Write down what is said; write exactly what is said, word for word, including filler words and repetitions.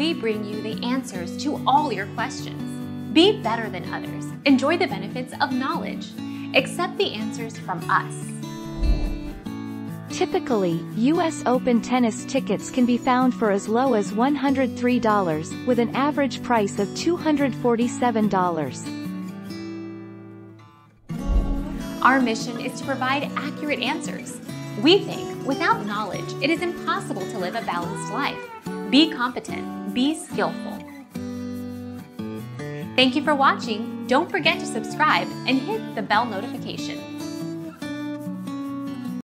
we bring you the answers to all your questions. Be better than others. Enjoy the benefits of knowledge. Accept the answers from us. Typically, U S Open tennis tickets can be found for as low as one hundred three dollars, with an average price of two hundred forty-seven dollars. Our mission is to provide accurate answers. We think without knowledge, it is impossible to live a balanced life. Be competent, be skillful. Thank you for watching. Don't forget to subscribe and hit the bell notification.